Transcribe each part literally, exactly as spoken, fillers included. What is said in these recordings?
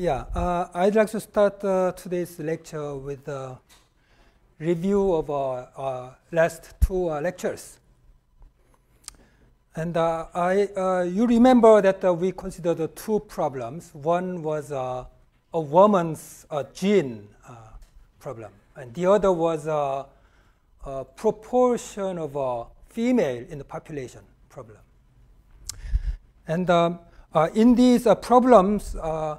Yeah, uh, I'd like to start uh, today's lecture with a review of our, our last two uh, lectures. And uh, I, uh, you remember that uh, we considered uh, two problems. One was uh, a woman's uh, gene uh, problem, and the other was uh, a proportion of uh, female in the population problem. And um, uh, in these uh, problems, uh,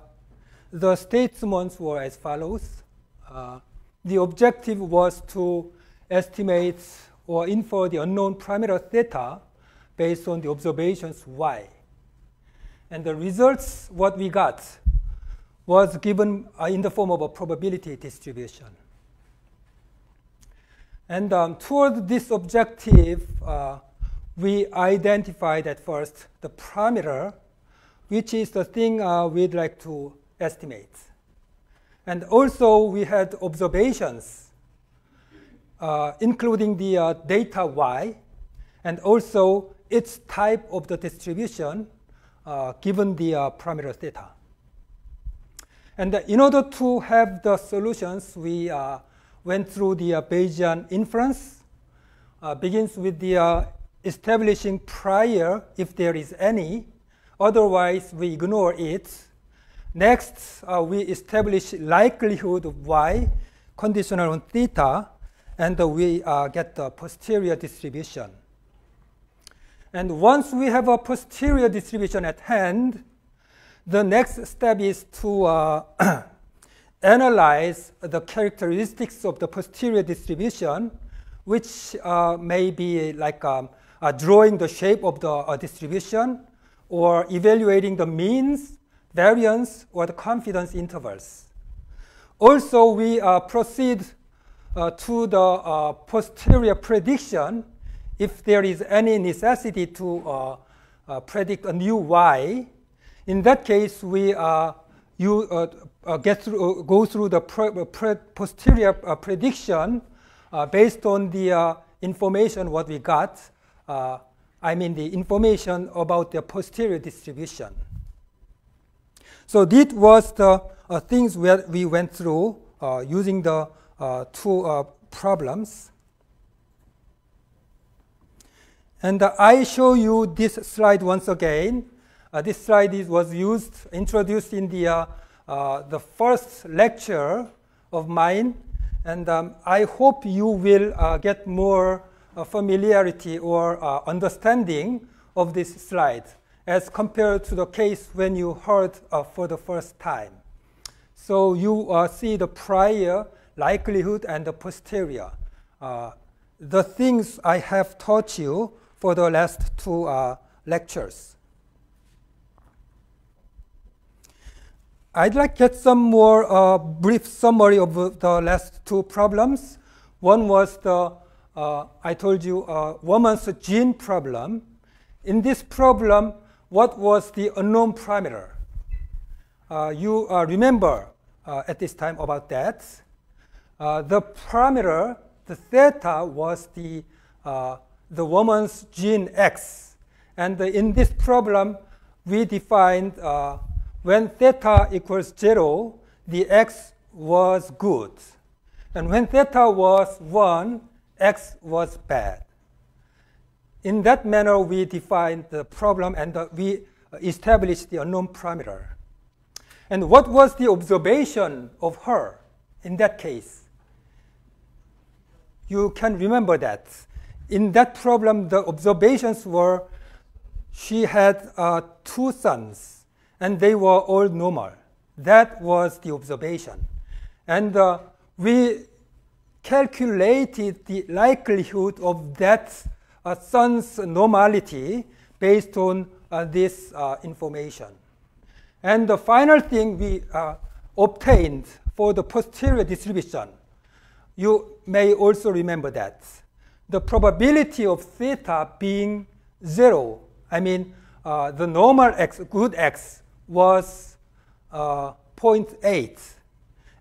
the statements were as follows. Uh, the objective was to estimate or infer the unknown parameter theta based on the observations y. And the results, what we got, was given uh, in the form of a probability distribution. And um, toward this objective, uh, we identified at first the parameter, which is the thing uh, we'd like to estimate. And also, we had observations, uh, including the uh, data y, and also its type of the distribution uh, given the uh, parameter theta. And uh, in order to have the solutions, we uh, went through the uh, Bayesian inference. Uh, begins with the uh, establishing prior, if there is any. Otherwise, we ignore it. Next, uh, we establish likelihood of y conditional on theta, and uh, we uh, get the posterior distribution. And once we have a posterior distribution at hand, the next step is to uh, analyze the characteristics of the posterior distribution, which uh, may be like um, uh, drawing the shape of the uh, distribution, or evaluating the means, variance, or the confidence intervals. Also, we uh, proceed uh, to the uh, posterior prediction if there is any necessity to uh, uh, predict a new y. In that case, we uh, you, uh, uh, get through, uh, go through the pre pre posterior uh, prediction uh, based on the uh, information what we got. Uh, I mean the information about the posterior distribution. So this was the uh, things where we went through uh, using the uh, two uh, problems. And uh, I show you this slide once again. Uh, this slide is, was used, introduced in the, uh, uh, the first lecture of mine. And um, I hope you will uh, get more uh, familiarity or uh, understanding of this slide as compared to the case when you heard uh, for the first time. So you uh, see the prior, likelihood, and the posterior. Uh, the things I have taught you for the last two uh, lectures. I'd like to get some more uh, brief summary of the last two problems. One was the, uh, I told you, uh, woman's gene problem. In this problem, what was the unknown parameter? Uh, you uh, remember uh, at this time about that. Uh, the parameter, the theta, was the, uh, the woman's gene X. And uh, in this problem, we defined uh, when theta equals zero, the X was good. And when theta was one, X was bad. In that manner, we defined the problem, and uh, we established the unknown parameter. And what was the observation of her in that case? You can remember that. In that problem, the observations were she had uh, two sons, and they were all normal. That was the observation. And uh, we calculated the likelihood of that Uh, son's normality based on uh, this uh, information. And the final thing we uh, obtained for the posterior distribution, you may also remember that. The probability of theta being zero, I mean uh, the normal X, good X, was uh, zero point eight,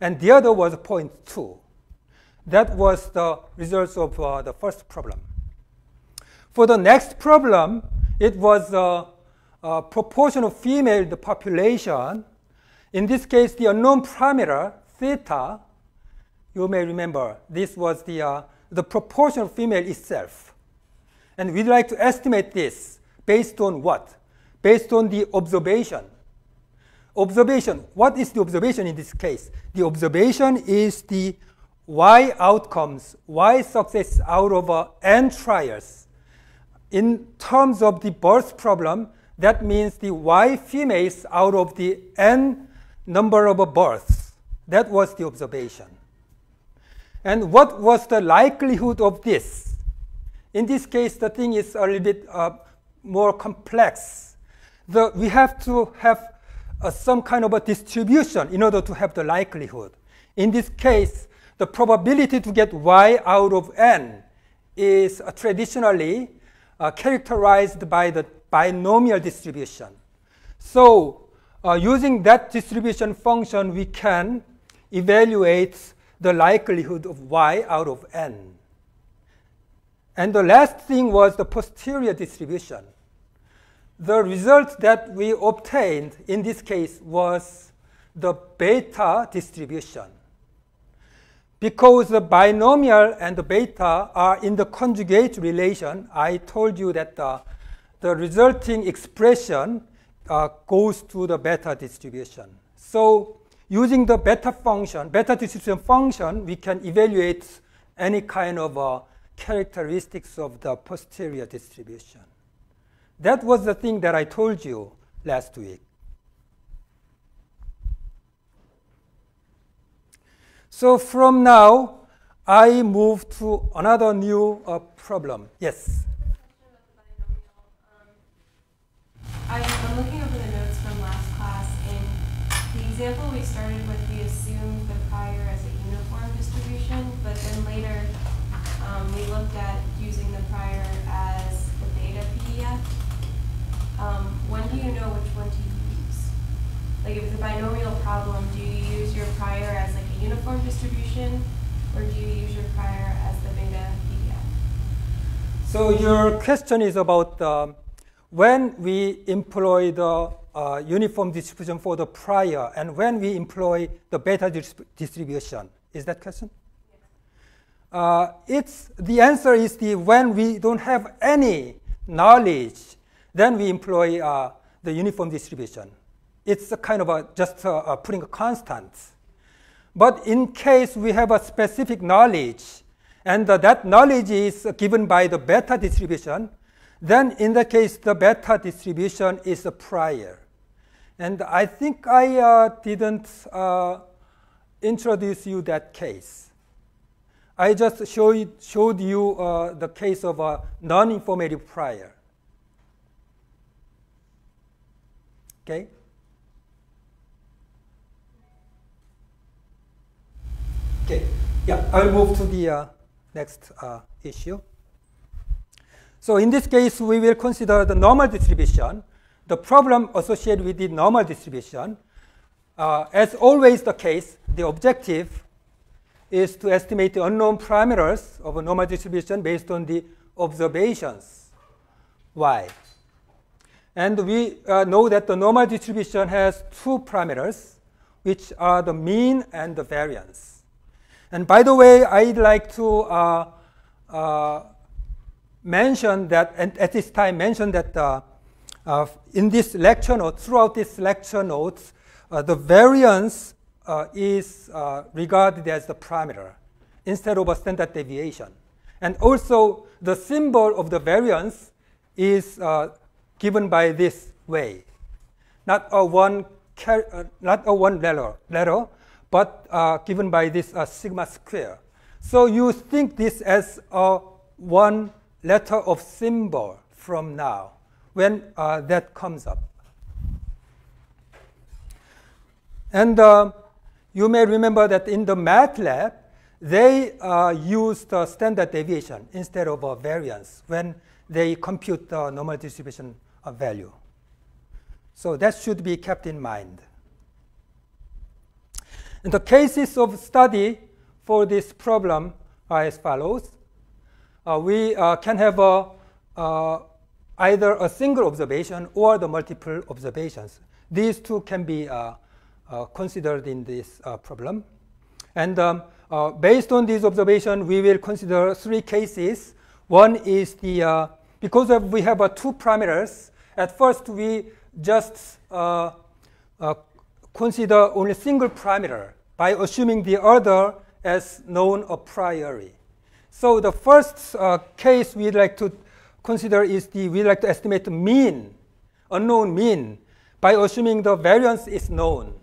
and the other was zero point two. That was the results of uh, the first problem. For the next problem, it was a, a proportion of female in the population. In this case, the unknown parameter, theta, you may remember, this was the, uh, the proportion of female itself. And we'd like to estimate this based on what? Based on the observation. Observation, what is the observation in this case? The observation is the Y outcomes, Y success out of uh, N trials. In terms of the birth problem, that means the Y females out of the N number of uh, births. That was the observation. And what was the likelihood of this? In this case, the thing is a little bit uh, more complex. The, we have to have uh, some kind of a distribution in order to have the likelihood. In this case, the probability to get Y out of N is uh, traditionally uh, characterized by the binomial distribution. So uh, using that distribution function, we can evaluate the likelihood of Y out of N. And the last thing was the posterior distribution. The result that we obtained in this case was the beta distribution. Because the binomial and the beta are in the conjugate relation, I told you that the, the resulting expression uh, goes to the beta distribution. So using the beta function, beta distribution function, we can evaluate any kind of uh, characteristics of the posterior distribution. That was the thing that I told you last week. So from now, I move to another new uh, problem. Yes? I was um, looking over the notes from last class, and the example we started with, we assumed the prior as a uniform distribution, but then later um, we looked at using the prior as the beta P D F. Um, when do you know which one to use? Like if it's a binomial problem, do you use your prior as like a uniform distribution, or do you use your prior as the beta P D F? So your question is about um, when we employ the uh, uniform distribution for the prior and when we employ the beta dis distribution. Is that question? Yeah. Uh, it's, the answer is the when we don't have any knowledge, then we employ uh, the uniform distribution. It's a kind of a, just uh, uh, putting a constant. But in case we have a specific knowledge, and uh, that knowledge is given by the beta distribution, then in the case the beta distribution is a prior. And I think I uh, didn't uh, introduce you that case. I just show you, showed you uh, the case of a non-informative prior. Okay. Okay. Yeah, I'll move to the uh, next uh, issue. So in this case, we will consider the normal distribution, the problem associated with the normal distribution. Uh, as always the case, the objective is to estimate the unknown parameters of a normal distribution based on the observations y. And we uh, know that the normal distribution has two parameters, which are the mean and the variance. And by the way, I'd like to uh, uh, mention that, and at this time mention that uh, uh, in this lecture note, throughout this lecture notes, uh, the variance uh, is uh, regarded as the parameter instead of a standard deviation. And also, the symbol of the variance is uh, given by this way, not a one, uh, not a one letter, letter but uh, given by this uh, sigma square. So you think this as a one letter of symbol from now when uh, that comes up. And uh, you may remember that in the math lab, they uh, used uh, standard deviation instead of uh, variance when they compute the normal distribution value. So that should be kept in mind. And the cases of study for this problem are as follows. Uh, we uh, can have a, uh, either a single observation or the multiple observations. These two can be uh, uh, considered in this uh, problem. And um, uh, based on this observation, we will consider three cases. One is the, uh, because of we have uh, two parameters, at first we just uh, uh, consider only single parameter by assuming the other as known a priori. So the first uh, case we'd like to consider is the, we'd like to estimate the mean, unknown mean, by assuming the variance is known.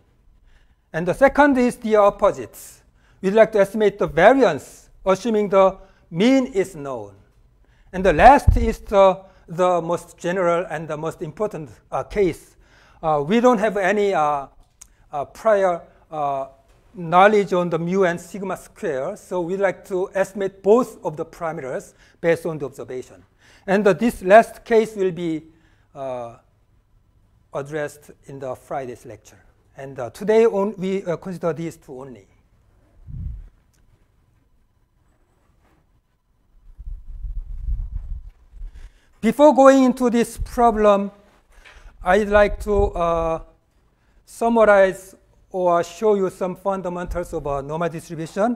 And the second is the opposites. We'd like to estimate the variance, assuming the mean is known. And the last is the, the most general and the most important uh, case. Uh, we don't have any uh, uh, prior uh, knowledge on the mu and sigma square, so we'd like to estimate both of the parameters based on the observation. And uh, this last case will be uh, addressed in the Friday's lecture. And uh, today on we uh, consider these two only. Before going into this problem, I'd like to uh, summarize or show you some fundamentals of a normal distribution.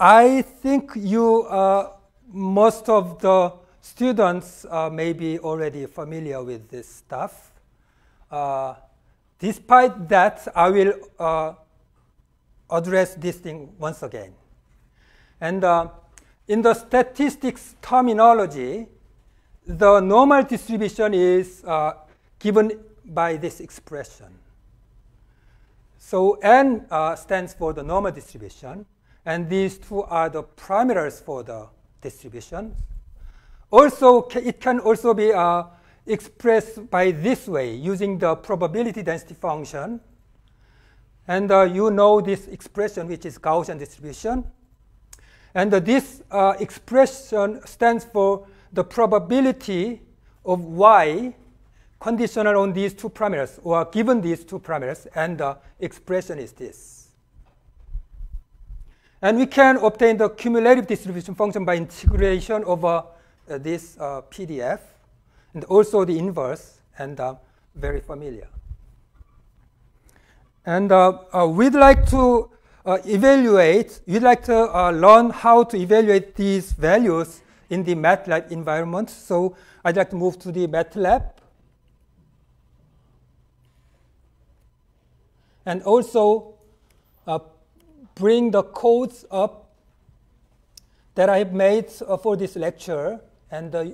I think you, uh, most of the students uh, may be already familiar with this stuff. Uh, despite that, I will uh, address this thing once again. And uh, in the statistics terminology, the normal distribution is uh, given by this expression. So N uh, stands for the normal distribution, and these two are the parameters for the distribution. Also, it can also be uh, expressed by this way, using the probability density function. And uh, you know this expression, which is Gaussian distribution. And uh, this uh, expression stands for the probability of y conditional on these two parameters, or given these two parameters, and the expression is this. And we can obtain the cumulative distribution function by integration over uh, this uh, P D F, and also the inverse, and uh, very familiar. And uh, uh, we'd like to uh, evaluate, we'd like to uh, learn how to evaluate these values in the MATLAB environment. So I'd like to move to the MATLAB. And also uh, bring the codes up that I've made uh, for this lecture. And uh,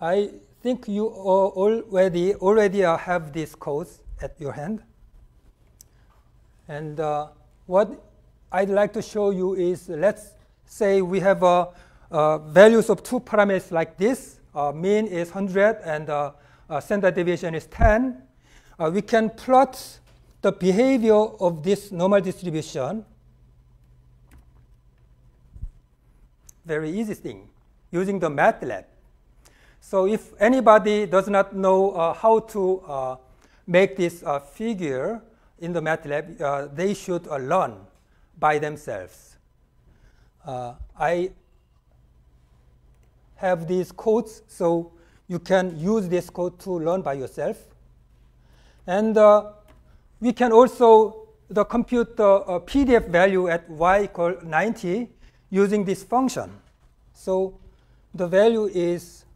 I think you already, already uh, have these codes at your hand. And uh, what I'd like to show you is, let's say we have uh, uh, values of two parameters like this. Uh, mean is one hundred, and uh, uh, standard deviation is ten. Uh, we can plot the behavior of this normal distribution. Very easy thing, using the MATLAB. So if anybody does not know uh, how to uh, make this uh, figure in the MATLAB, uh, they should uh, learn by themselves. Uh, I have these codes, so you can use this code to learn by yourself. And uh, we can also the compute the uh, P D F value at y equal ninety using this function. So the value is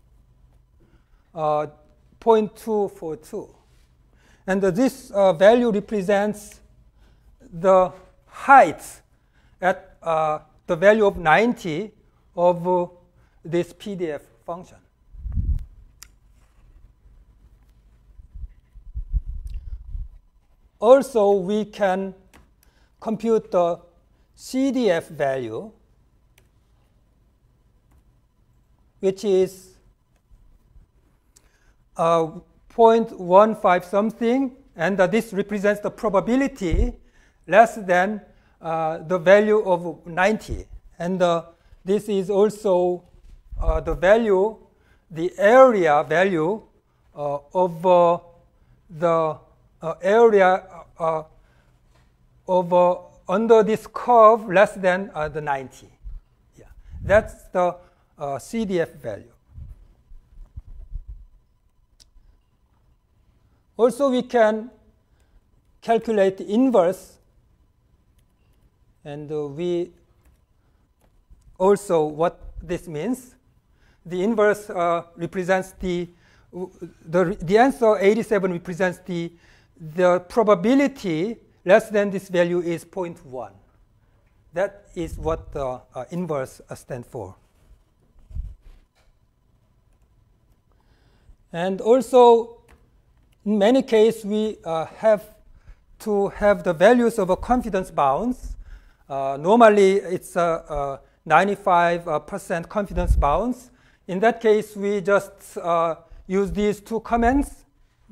uh, zero point two four two. And uh, this uh, value represents the height at uh, the value of ninety of uh, this P D F function. Also, we can compute the C D F value, which is uh, zero point one five something, and uh, this represents the probability less than uh, the value of ninety. And uh, this is also uh, the value, the area value uh, of uh, the Uh, area uh, of uh, under this curve less than uh, the ninety. Yeah, that's the uh, C D F value. Also, we can calculate the inverse, and uh, we also what this means. The inverse uh, represents the, the the answer eighty-seven represents the the probability less than this value is zero point one. That is what the uh, uh, inverse uh, stands for. And also, in many cases, we uh, have to have the values of a confidence bounds. Uh, normally, it's a ninety-five percent confidence bounds. In that case, we just uh, use these two commands,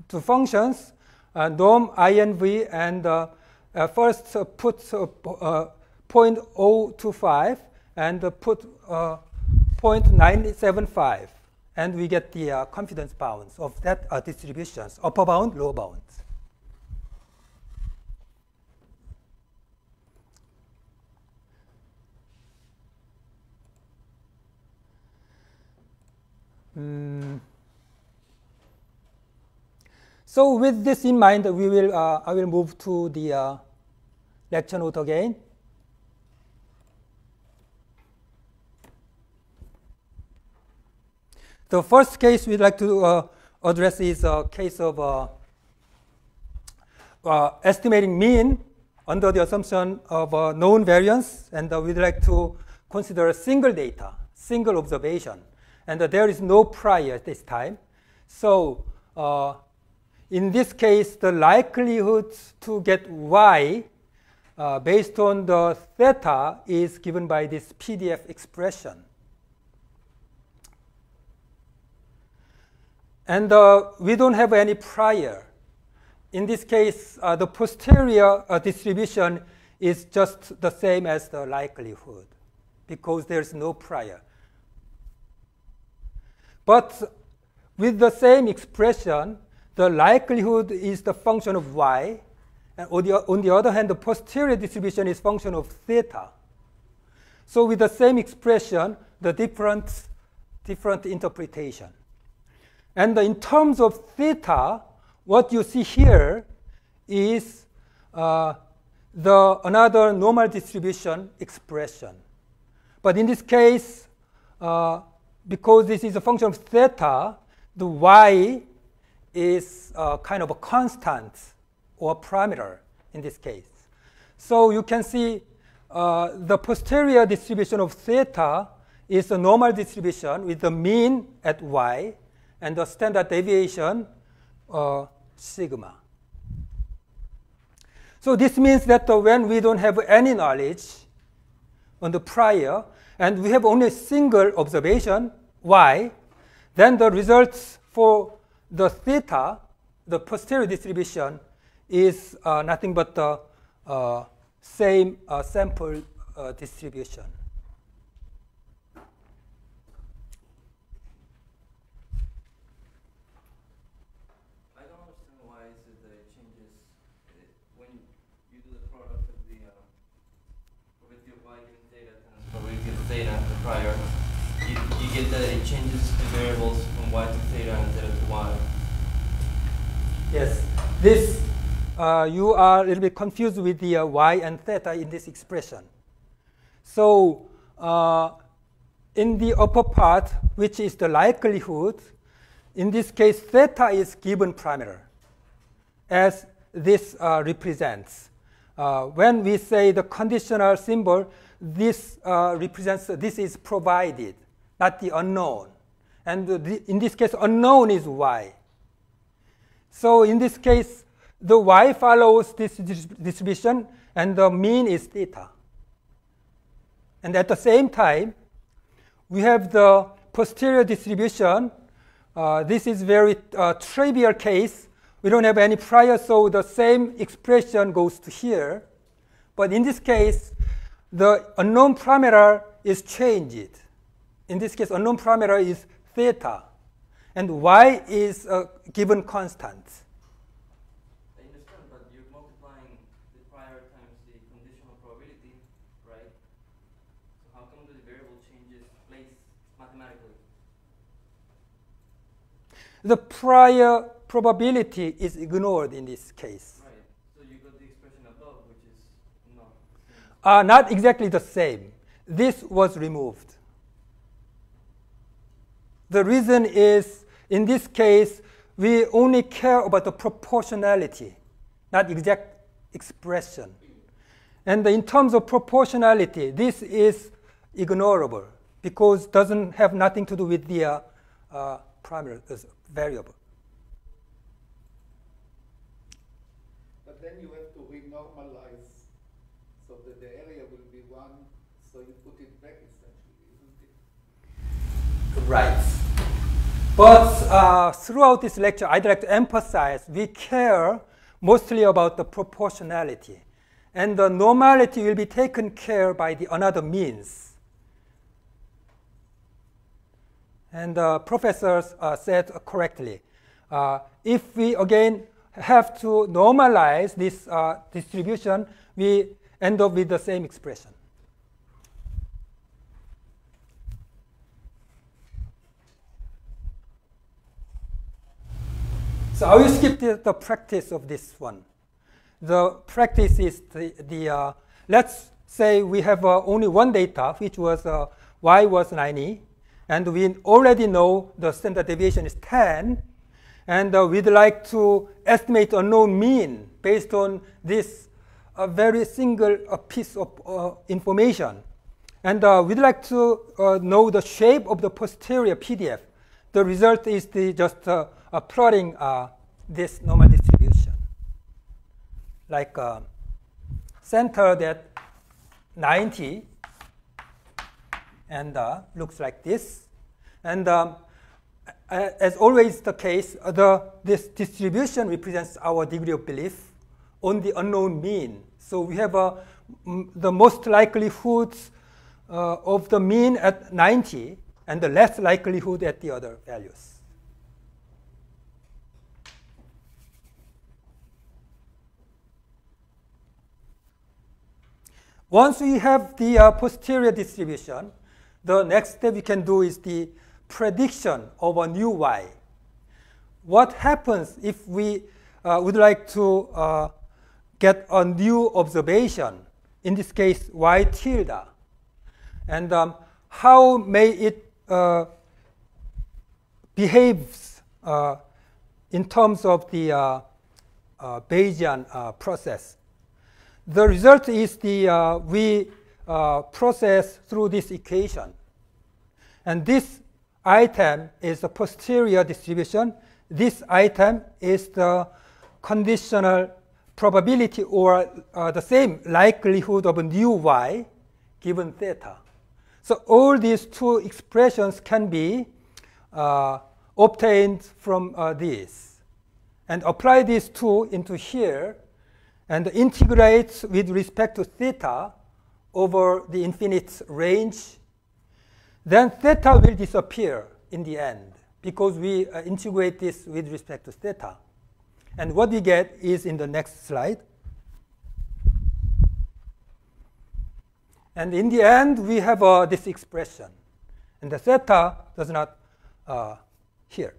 two functions, uh, norm inv, and uh, uh, first uh, put uh, uh, zero point zero two five and uh, put uh, zero point nine seven five. And we get the uh, confidence bounds of that uh, distributions, upper bound, lower bound. Mm. So with this in mind, we will uh, I will move to the uh, lecture note again. The first case we'd like to uh, address is a case of uh, uh, estimating mean under the assumption of uh, known variance, and uh, we'd like to consider single data, single observation, and uh, there is no prior at this time. So uh, in this case, the likelihood to get y uh, based on the theta is given by this P D F expression. And uh, we don't have any prior. In this case, uh, the posterior uh, distribution is just the same as the likelihood because there's no prior. But with the same expression, the likelihood is the function of y. And on the, on the other hand, the posterior distribution is function of theta. So with the same expression, the different, different interpretation. And in terms of theta, what you see here is uh, the another normal distribution expression. But in this case, uh, because this is a function of theta, the y is uh, kind of a constant or parameter in this case. So you can see uh, the posterior distribution of theta is a normal distribution with the mean at y, and the standard deviation uh, sigma. So this means that uh, when we don't have any knowledge on the prior, and we have only a single observation, y, then the results for the theta, the posterior distribution, is uh, nothing but the uh, same uh, sample uh, distribution. Prior, you, you get that it changes the variables from y to theta and theta to y. Yes, this uh, you are a little bit confused with the uh, y and theta in this expression. So uh, in the upper part, which is the likelihood, in this case theta is given parameter, as this uh, represents. Uh, when we say the conditional symbol, this uh, represents, uh, this is provided, not the unknown. And uh, the, in this case, unknown is y. So in this case, the y follows this distribution, and the mean is theta. And at the same time, we have the posterior distribution. Uh, this is very uh, trivial case. We don't have any prior, so the same expression goes to here. But in this case, the unknown parameter is changed. In this case, unknown parameter is theta, and y is a given constant. I understand, but you're multiplying the prior times the conditional probability, right? So how come the variable changes place mathematically? The prior probability is ignored in this case. Right. So you are not exactly the same. This was removed. The reason is, in this case, we only care about the proportionality, not exact expression. And in terms of proportionality, this is ignorable because it doesn't have nothing to do with the uh, uh, primary uh, variable. But then you have to renormalize so that the area will be one, so you put it back essentially, isn't it? Right. But uh, throughout this lecture, I'd like to emphasize we care mostly about the proportionality. And the normality will be taken care by the another means. And uh, professors uh, said correctly, uh, if we again have to normalize this uh, distribution, we end up with the same expression. So I will skip the, the practice of this one. The practice is the, the uh, let's say we have uh, only one data, which was uh, y was ninety, and we already know the standard deviation is ten, and uh, we'd like to estimate a known mean based on this uh, very single uh, piece of uh, information. And uh, we'd like to uh, know the shape of the posterior P D F. The result is the just uh, uh, plotting uh, this normal distribution, like uh, centered at ninety, and uh, looks like this. And um, as always the case, the, this distribution represents our degree of belief on the unknown mean. So we have uh, m the most likelihood uh, of the mean at ninety, and the less likelihood at the other values. Once we have the uh, posterior distribution, the next step we can do is the prediction of a new y. What happens if we uh, would like to uh, get a new observation, in this case y tilde, and um, how may it uh, behaves uh, in terms of the uh, uh, Bayesian uh, process. The result is the uh, we uh, process through this equation. And this item is the posterior distribution. This item is the conditional probability, or uh, the same likelihood of a new y given theta. So all these two expressions can be uh, obtained from uh, this. And apply these two into here, and integrate with respect to theta over the infinite range, then theta will disappear in the end because we uh, integrate this with respect to theta. And what we get is in the next slide. And in the end, we have uh, this expression. And the theta does not uh, here.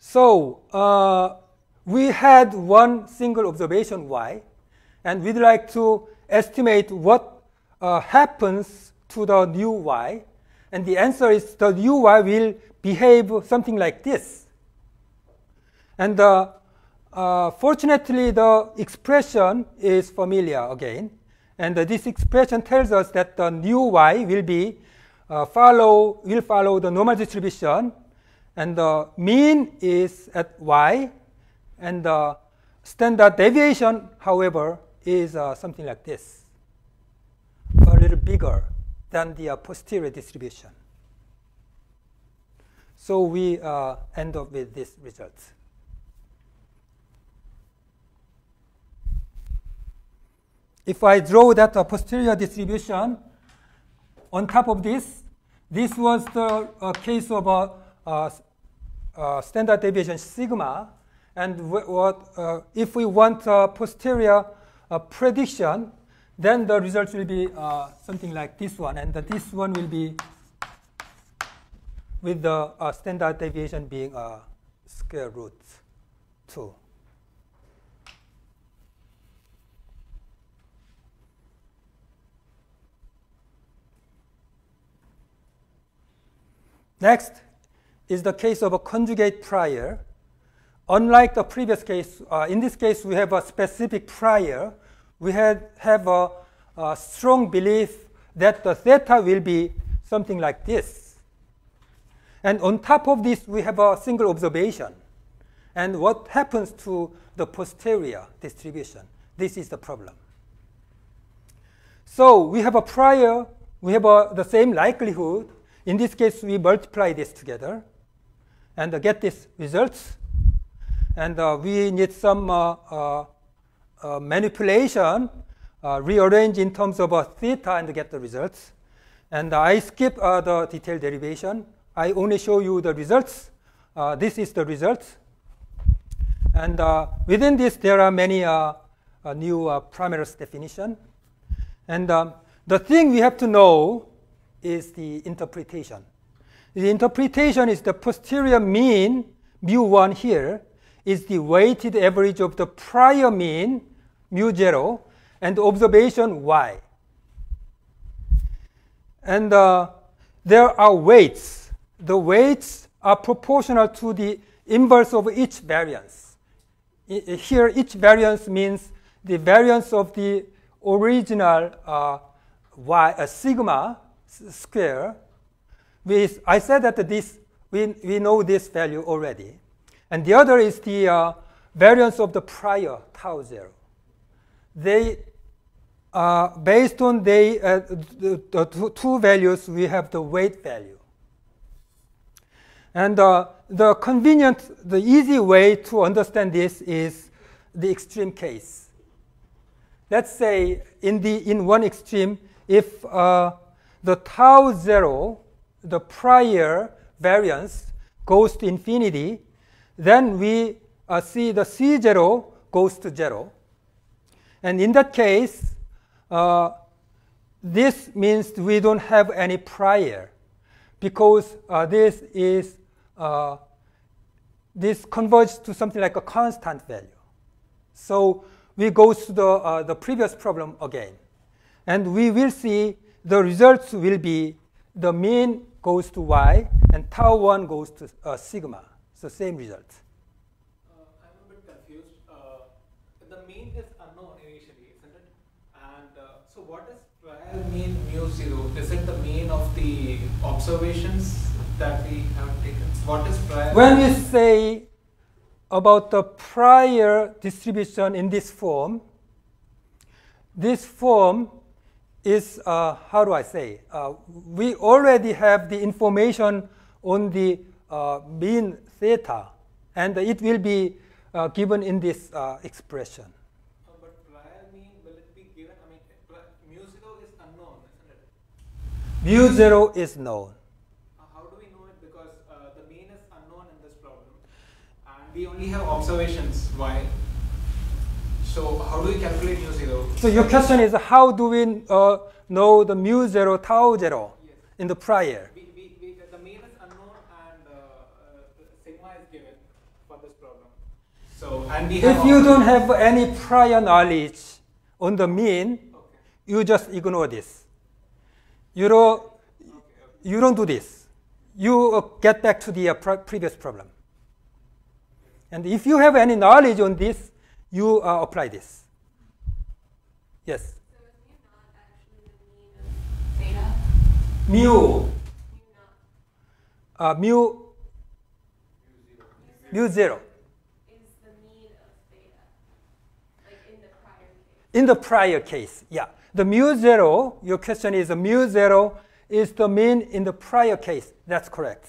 So uh, we had one single observation y, and we'd like to estimate what uh, happens to the new y. And the answer is the new y will behave something like this. And uh, uh, fortunately, the expression is familiar again. And uh, this expression tells us that the new y will be uh, follow will follow the normal distribution, and the mean is at y. And the uh, standard deviation, however, is uh, something like this, a little bigger than the uh, posterior distribution. So we uh, end up with this result. If I draw that uh, posterior distribution on top of this, this was the uh, case of a uh, uh, standard deviation sigma. And what, uh, if we want a posterior uh, prediction, then the result will be uh, something like this one. And uh, this one will be with the uh, standard deviation being uh, square root two. Next is the case of a conjugate prior. Unlike the previous case, uh, in this case we have a specific prior. We had, have a, a strong belief that the theta will be something like this. And on top of this, we have a single observation. And what happens to the posterior distribution? This is the problem. So we have a prior, we have a, the same likelihood. In this case, we multiply this together and uh, get these results. And uh, we need some uh, uh, uh, manipulation, uh, rearrange in terms of uh, theta and get the results. And uh, I skip uh, the detailed derivation. I only show you the results. Uh, this is the results. And uh, within this, there are many uh, uh, new uh, parameters definition. And um, the thing we have to know is the interpretation. The interpretation is the posterior mean, mu one here, is the weighted average of the prior mean, mu zero, and observation y. And uh, there are weights. The weights are proportional to the inverse of each variance. I here, each variance means the variance of the original uh, y, uh, sigma square. We, I said that this, we, we know this value already. And the other is the uh, variance of the prior tau zero. They, uh, based on they, uh, the, the two, two values, we have the weight value. And uh, the convenient, the easy way to understand this is the extreme case. Let's say in, the, in one extreme, if uh, the tau zero, the prior variance, goes to infinity, then we uh, see the C zero goes to zero. And in that case, uh, this means we don't have any prior, because uh, this, is, uh, this converges to something like a constant value. So we go to the, uh, the previous problem again. And we will see the results will be the mean goes to y, and tau one goes to uh, sigma. So same result. Uh, I'm a bit confused. Uh, the mean is unknown initially, isn't it? And uh, so what is prior mean mu zero? Is it the mean of the observations that we have taken? What is prior? When we say about the prior distribution in this form, this form is, uh, how do I say, uh, we already have the information on the uh, mean theta, and it will be uh, given in this uh, expression. Oh, but prior mean, will it be given? I mean, mu zero is unknown, isn't it? mu zero is known. We only have observations y. So how do we calculate mu zero? So your question is, how do we uh, know the mu zero, tau zero, yes, in the prior? We, we, we, the mean is unknown, and uh, uh, sigma is given for this problem. So and we have if you don't have any prior knowledge on the mean, okay, you just ignore this. You don't, okay, okay. you don't do this. You uh, get back to the uh, pr previous problem. And if you have any knowledge on this, you uh, apply this. Yes? So is mu not actually the mean of theta? Mu. Uh, mu. Mu zero. Is the mean of theta, like in the prior case? In the prior case, yeah. The mu zero, your question is, the mu zero is the mean in the prior case. That's correct.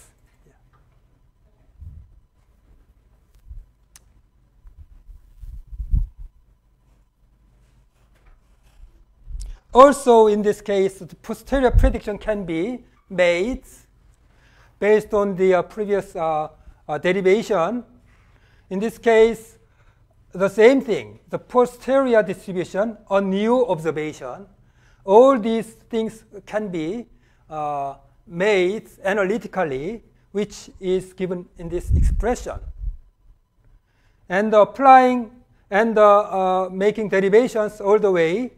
Also, in this case, the posterior prediction can be made based on the uh, previous uh, uh, derivation. In this case, the same thing, the posterior distribution, a new observation. All these things can be uh, made analytically, which is given in this expression. And applying and uh, uh, making derivations all the way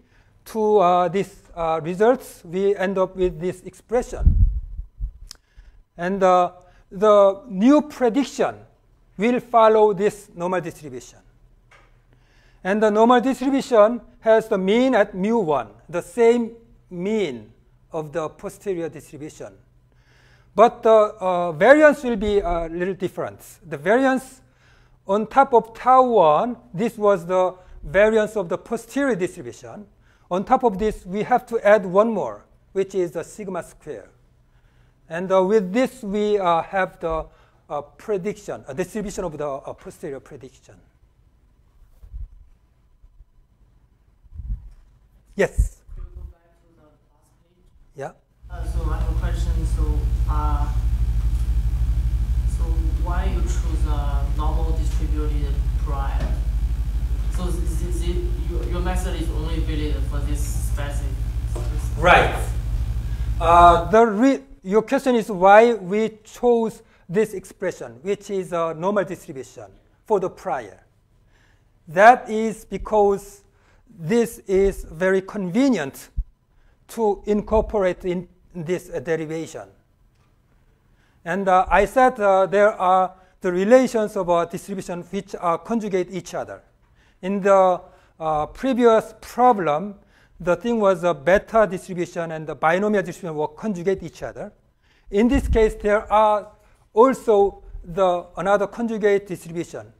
to uh, these uh, results, we end up with this expression. And uh, the new prediction will follow this normal distribution. And the normal distribution has the mean at mu one, the same mean of the posterior distribution. But the uh, variance will be a little different. The variance on top of tau one, this was the variance of the posterior distribution. On top of this, we have to add one more, which is the sigma square. And uh, with this, we uh, have the uh, prediction, a distribution of the uh, posterior prediction. Yes? Can we go back to the last page? Yeah. Uh, so I have a question. So, uh, so why you choose a normal distributed prime? So is it, your, your method is only valid for this specific. specific right. Uh, the re your question is why we chose this expression, which is a normal distribution for the prior. That is because this is very convenient to incorporate in this uh, derivation. And uh, I said uh, there are the relations of our distribution which are conjugate each other. In the uh, previous problem, the thing was a beta distribution and the binomial distribution will conjugate each other. In this case, there are also the, another conjugate distribution.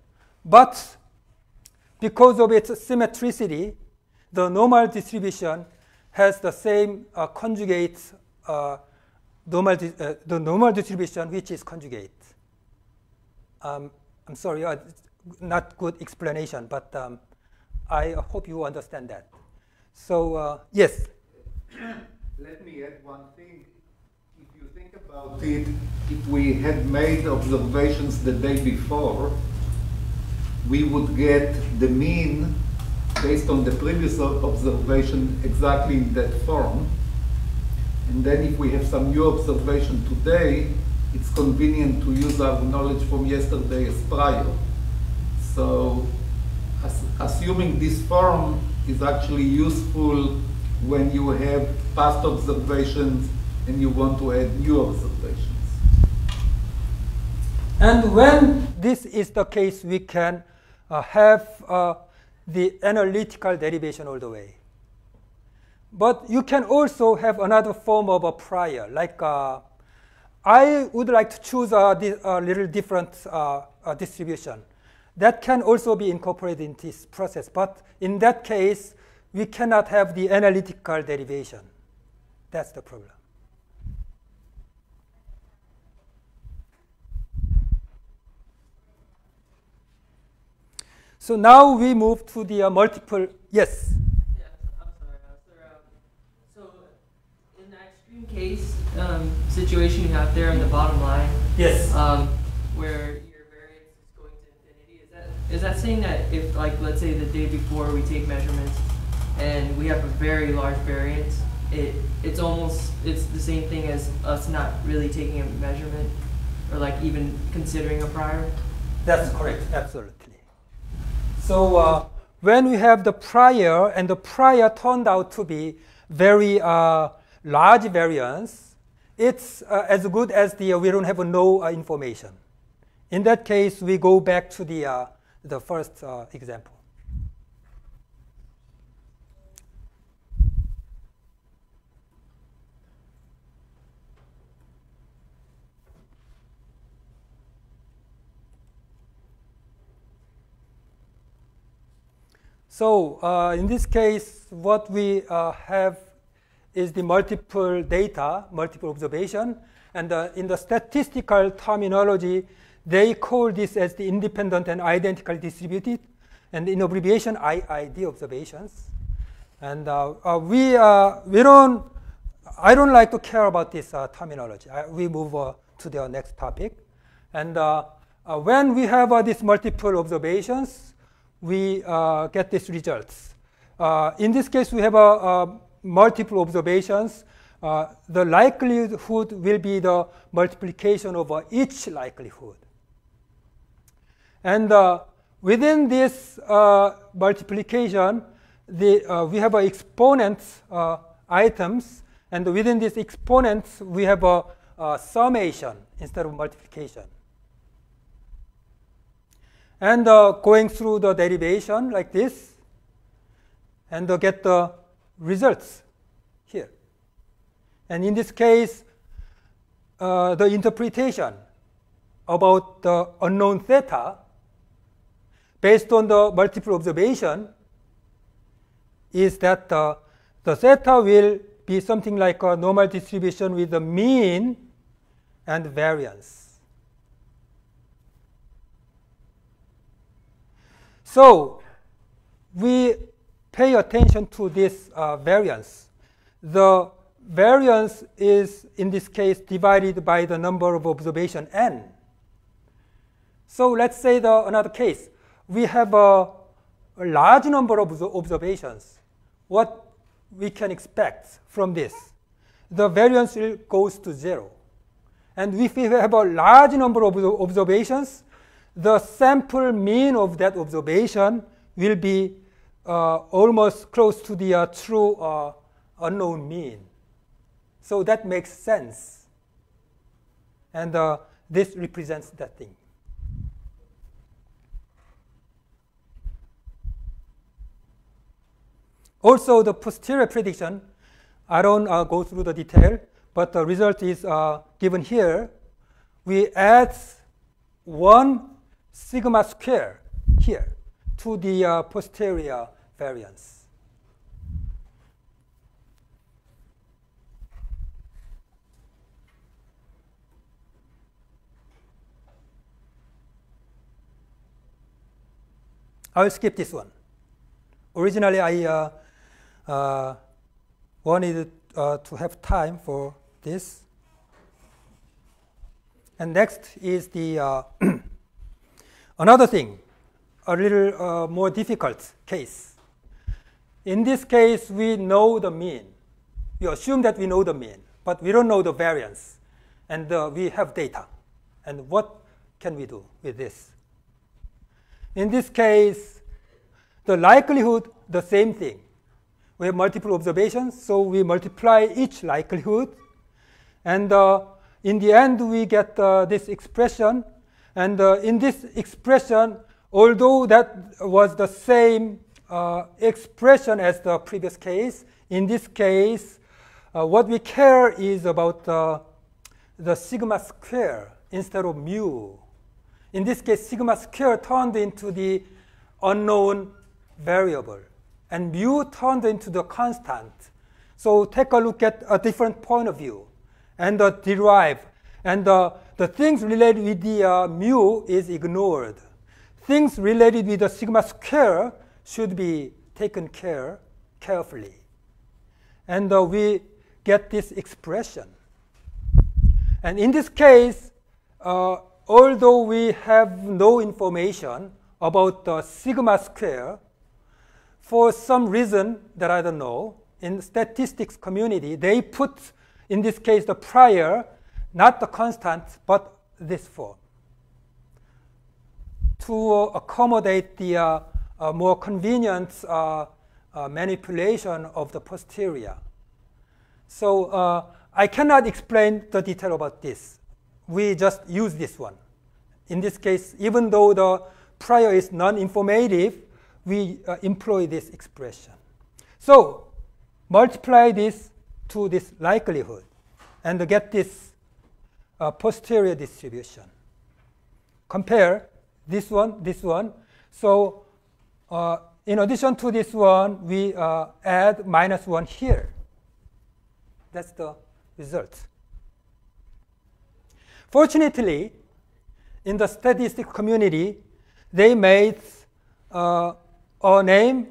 But because of its symmetricity, the normal distribution has the same uh, conjugate, uh, normal di uh, the normal distribution which is conjugate. Um, I'm sorry, uh, not good explanation, but um, I hope you understand that. So, uh, yes? Let me add one thing. If you think about it, if we had made observations the day before, we would get the mean based on the previous observation exactly in that form. And then if we have some new observation today, it's convenient to use our knowledge from yesterday as prior. So as, assuming this form is actually useful when you have past observations and you want to add new observations. And when this is the case, we can Uh, have uh, the analytical derivation all the way. But you can also have another form of a prior. Like uh, I would like to choose a, a little different uh, uh, distribution. That can also be incorporated in this process. But in that case, we cannot have the analytical derivation. That's the problem. So now we move to the uh, multiple, yes? Yeah, I'm sorry. Uh, so in the extreme case um, situation you have there on the bottom line, yes, um, where your variance is going to infinity, is that, is that saying that if, like, let's say the day before we take measurements and we have a very large variance, it, it's almost, it's the same thing as us not really taking a measurement or like even considering a prior? That's correct, absolutely. So uh, when we have the prior, and the prior turned out to be very uh, large variance, it's uh, as good as the uh, we don't have uh, no uh, information. In that case, we go back to the, uh, the first uh, example. So uh, in this case, what we uh, have is the multiple data, multiple observation. And uh, in the statistical terminology, they call this as the independent and identically distributed. And in abbreviation, I I D observations. And uh, uh, we, uh, we don't, I don't like to care about this uh, terminology. I, we move uh, to the next topic. And uh, uh, when we have uh, these multiple observations, we uh, get these results. Uh, in this case, we have uh, uh, multiple observations. Uh, the likelihood will be the multiplication over each likelihood. And uh, within this uh, multiplication, the, uh, we have uh, exponent uh, items. And within these exponents, we have uh, uh, summation instead of multiplication. And uh, going through the derivation like this, and uh, get the results here. And in this case, uh, the interpretation about the unknown theta based on the multiple observation is that uh, the theta will be something like a normal distribution with the mean and variance. So we pay attention to this uh, variance. The variance is, in this case, divided by the number of observation n. So let's say the, another case. We have a, a large number of observations. What we can expect from this? The variance goes to zero. And if we have a large number of observations, the sample mean of that observation will be uh, almost close to the uh, true uh, unknown mean. So that makes sense. And uh, this represents that thing. Also, the posterior prediction, I don't uh, go through the detail, but the result is uh, given here. We add one sigma square here to the uh, posterior variance. I'll skip this one. Originally, I uh, Uh, wanted uh, to have time for this. And next is the uh, another thing, a little uh, more difficult case. In this case, we know the mean. We assume that we know the mean, but we don't know the variance. And uh, we have data. And what can we do with this? In this case, the likelihood, the same thing. We have multiple observations, so we multiply each likelihood. And uh, in the end, we get uh, this expression. And uh, in this expression, although that was the same uh, expression as the previous case, in this case, uh, what we care is about uh, the sigma square instead of mu. In this case, sigma square turned into the unknown variable. And mu turned into the constant. So take a look at a different point of view and uh, derive. And uh, the things related with the uh, mu is ignored. Things related with the sigma square should be taken care carefully. And uh, we get this expression. And in this case, uh, although we have no information about the sigma square, for some reason that I don't know, in the statistics community, they put, in this case, the prior, not the constant, but this form to uh, accommodate the uh, uh, more convenient uh, uh, manipulation of the posterior. So uh, I cannot explain the detail about this. We just use this one. In this case, even though the prior is non-informative, we uh, employ this expression. So multiply this to this likelihood and get this uh, posterior distribution. Compare this one, this one. So uh, in addition to this one, we uh, add minus one here. That's the result. Fortunately, in the statistics community, they made uh, a name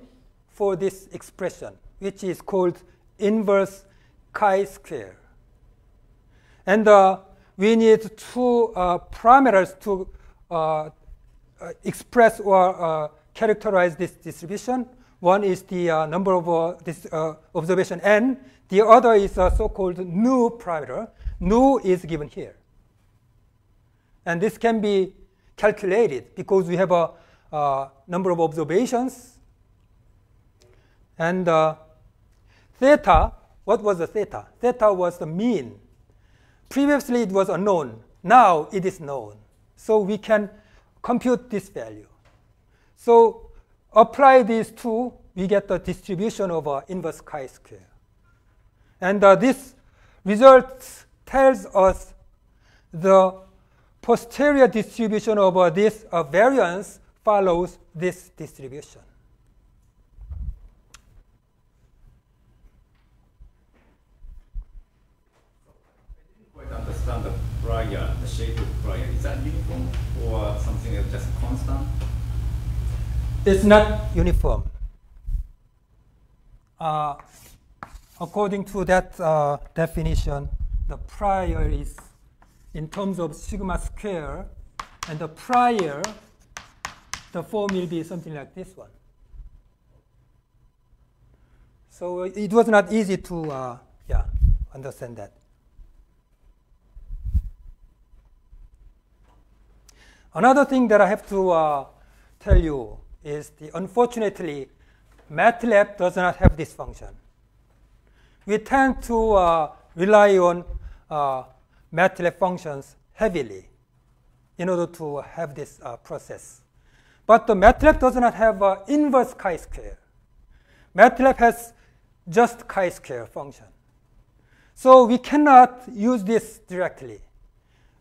for this expression, which is called inverse chi-square. And uh, we need two uh, parameters to uh, express or uh, characterize this distribution. One is the uh, number of uh, this uh, observation n. The other is a so-called nu parameter. Nu is given here. And this can be calculated because we have a Uh, number of observations. And uh, theta, what was the theta? Theta was the mean. Previously, it was unknown. Now, it is known. So we can compute this value. So apply these two, we get the distribution of our inverse chi-square. And uh, this result tells us the posterior distribution over this uh, variance follows this distribution. I didn't quite understand the prior, the shape of prior. Is that uniform or something that's just constant? It's not uniform. Uh, according to that uh, definition, the prior is in terms of sigma square, and the prior, the form will be something like this one. So it was not easy to uh, yeah, understand that. Another thing that I have to uh, tell you is the, unfortunately, MATLAB does not have this function. We tend to uh, rely on uh, MATLAB functions heavily in order to have this uh, process. But the MATLAB does not have uh, inverse chi-square. MATLAB has just chi-square function. So we cannot use this directly.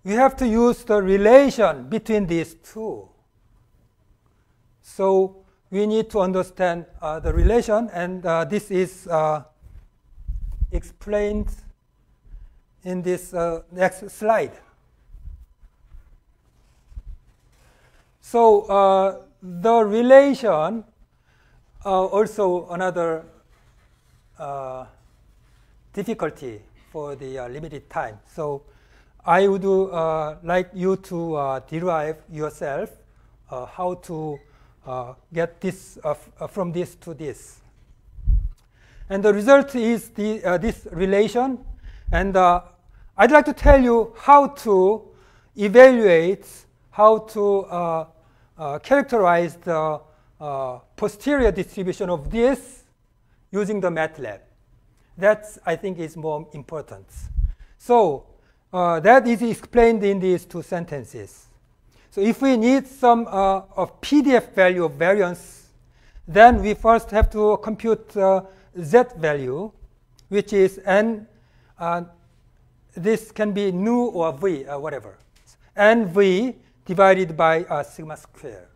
We have to use the relation between these two. So we need to understand uh, the relation, and uh, this is uh, explained in this uh, next slide. So uh, the relation, uh, also another uh, difficulty for the uh, limited time. So I would uh, like you to uh, derive yourself uh, how to uh, get this uh, uh, from this to this. And the result is the, uh, this relation. And uh, I'd like to tell you how to evaluate, how to uh, uh, characterize the uh, posterior distribution of this using the MATLAB. That, I think, is more important. So uh, that is explained in these two sentences. So if we need some uh, of P D F value of variance, then we first have to compute uh, Z value, which is n. Uh, this can be nu or v, uh, whatever. N v divided by uh, sigma square.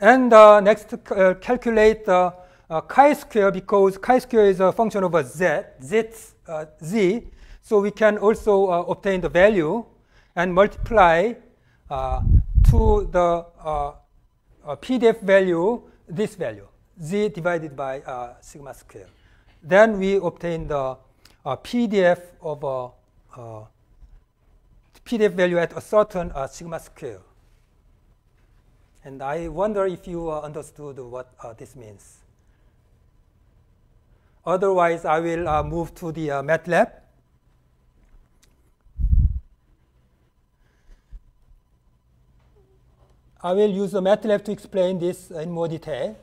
And uh, next, uh, calculate uh, uh, chi-square, because chi-square is a function of a z, z, uh, z. So we can also uh, obtain the value and multiply uh, to the uh, uh, P D F value, this value. Z divided by uh, sigma square. Then we obtain the uh, P D F of uh, uh, P D F value at a certain uh, sigma square. And I wonder if you uh, understood what uh, this means. Otherwise, I will uh, move to the uh, MATLAB. I will use the MATLAB to explain this in more detail.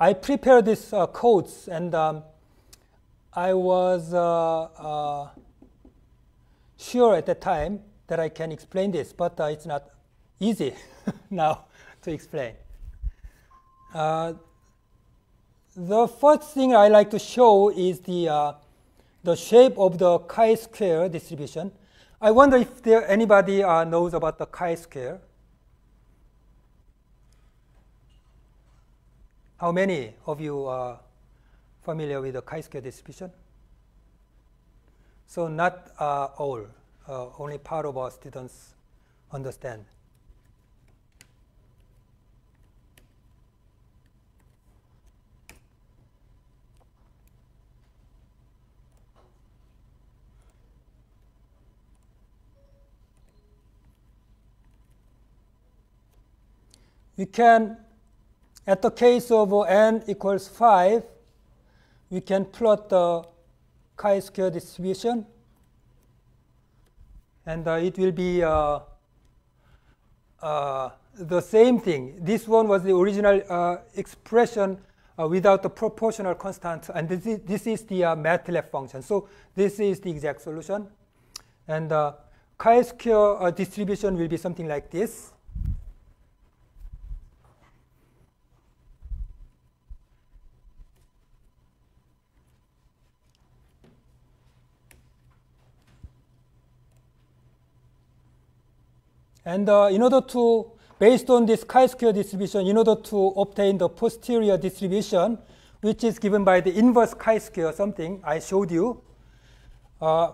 I prepared these uh, codes, and um, I was uh, uh, sure at the time that I can explain this, but uh, it's not easy now to explain. Uh, the first thing I like to show is the, uh, the shape of the chi-square distribution. I wonder if there anybody uh, knows about the chi-square. How many of you are familiar with the chi-square distribution? So not uh, all. Uh, only part of our students understand. we can, at the case of n equals five, we can plot the chi-square distribution. And uh, it will be uh, uh, the same thing. This one was the original uh, expression uh, without the proportional constant. And this is, this is the uh, MATLAB function. So this is the exact solution. And uh, chi-square uh, distribution will be something like this. And uh, in order to, based on this chi-square distribution, in order to obtain the posterior distribution, which is given by the inverse chi-square, something I showed you, uh,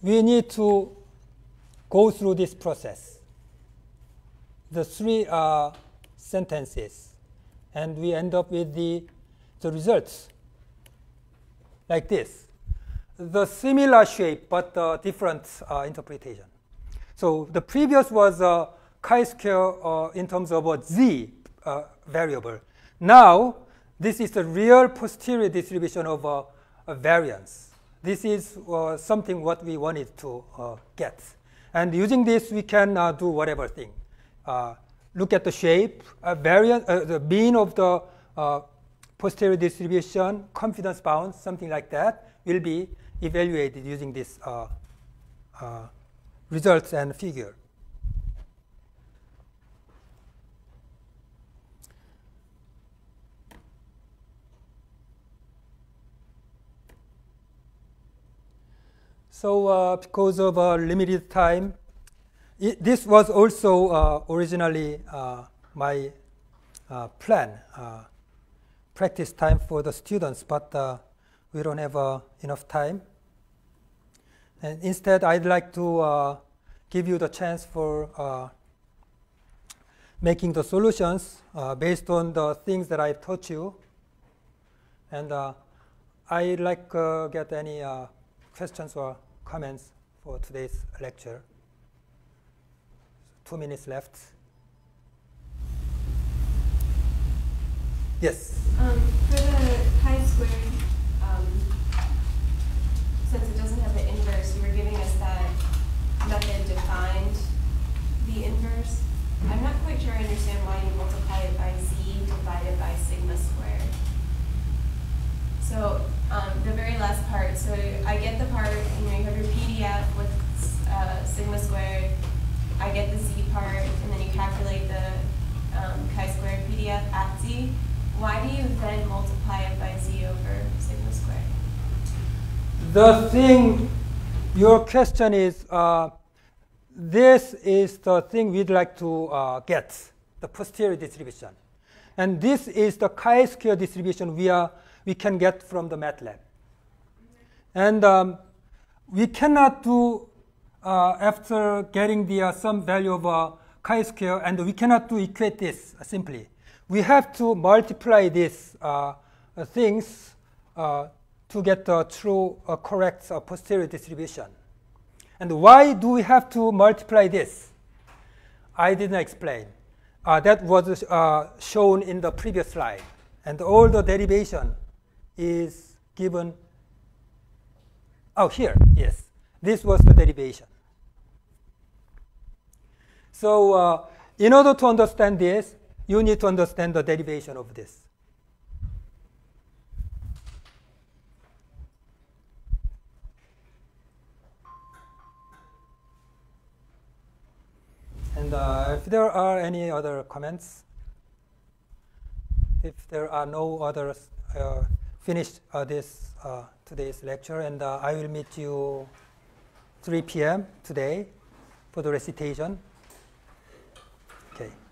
we need to go through this process, the three uh, sentences. And we end up with the, the results like this. The similar shape, but uh, different uh, interpretation. So the previous was uh, chi-square uh, in terms of a z uh, variable. Now, this is the real posterior distribution of uh, a variance. This is uh, something what we wanted to uh, get. And using this, we can uh, do whatever thing. Uh, look at the shape, uh, variance, uh, the mean of the uh, posterior distribution, confidence bounds, something like that will be evaluated using this uh, uh, results and figure. So uh, because of uh, limited time, it, this was also uh, originally uh, my uh, plan, uh, practice time for the students, but uh, we don't have uh, enough time. And instead, I'd like to uh, give you the chance for uh, making the solutions uh, based on the things that I've taught you. And uh, I'd like to uh, get any uh, questions or comments for today's lecture. Two minutes left. Yes? Um, for the chi-squared, um, since it doesn't have the inverse, you were giving us that method defined the inverse. I'm not quite sure I understand why you multiply it by z divided by sigma squared. So um, the very last part, so I get the part, you know, you have your P D F with uh, sigma squared, I get the z part, and then you calculate the um, chi-squared P D F at z. Why do you then multiply it by z over sigma squared? The thing, your question is, uh, this is the thing we'd like to uh, get, the posterior distribution. And this is the chi-square distribution we, are, we can get from the MATLAB. And um, we cannot do, uh, after getting the uh, some value of uh, chi-square, and we cannot do equate this uh, simply. We have to multiply these uh, uh, things uh, to get the true, uh, correct uh, posterior distribution. And why do we have to multiply this? I didn't explain. Uh, that was uh, shown in the previous slide. And all the derivation is given. Oh, here, yes. This was the derivation. So uh, in order to understand this, you need to understand the derivation of this. And uh, if there are any other comments, if there are no others, uh, finish uh, this uh, today's lecture. And uh, I will meet you three p m today for the recitation. Okay.